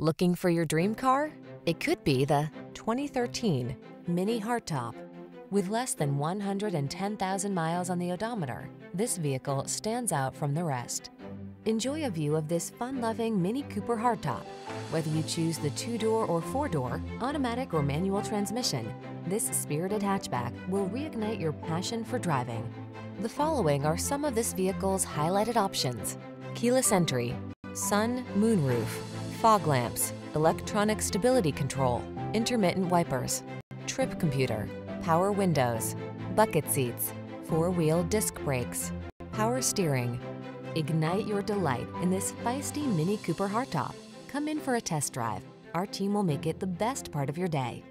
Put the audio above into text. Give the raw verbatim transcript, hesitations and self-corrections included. Looking for your dream car? It could be the twenty thirteen MINI Hardtop. With less than one hundred ten thousand miles on the odometer, this vehicle stands out from the rest. Enjoy a view of this fun-loving MINI Cooper Hardtop. Whether you choose the two-door or four-door, automatic or manual transmission, this spirited hatchback will reignite your passion for driving. The following are some of this vehicle's highlighted options: keyless entry, sun, moonroof, fog lamps, electronic stability control, intermittent wipers, trip computer, power windows, bucket seats, four-wheel disc brakes, power steering. Ignite your delight in this feisty MINI Cooper Hardtop. Come in for a test drive. Our team will make it the best part of your day.